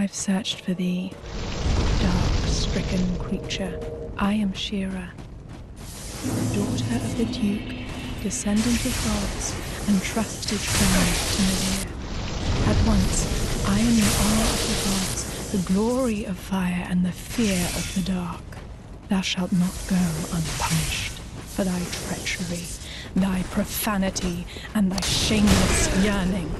I've searched for thee, dark-stricken creature. I am Shira, daughter of the Duke, descendant of gods, and trusted friend to Mavir. At once, I am the honor of the gods, the glory of fire, and the fear of the dark. Thou shalt not go unpunished for thy treachery, thy profanity, and thy shameless yearning.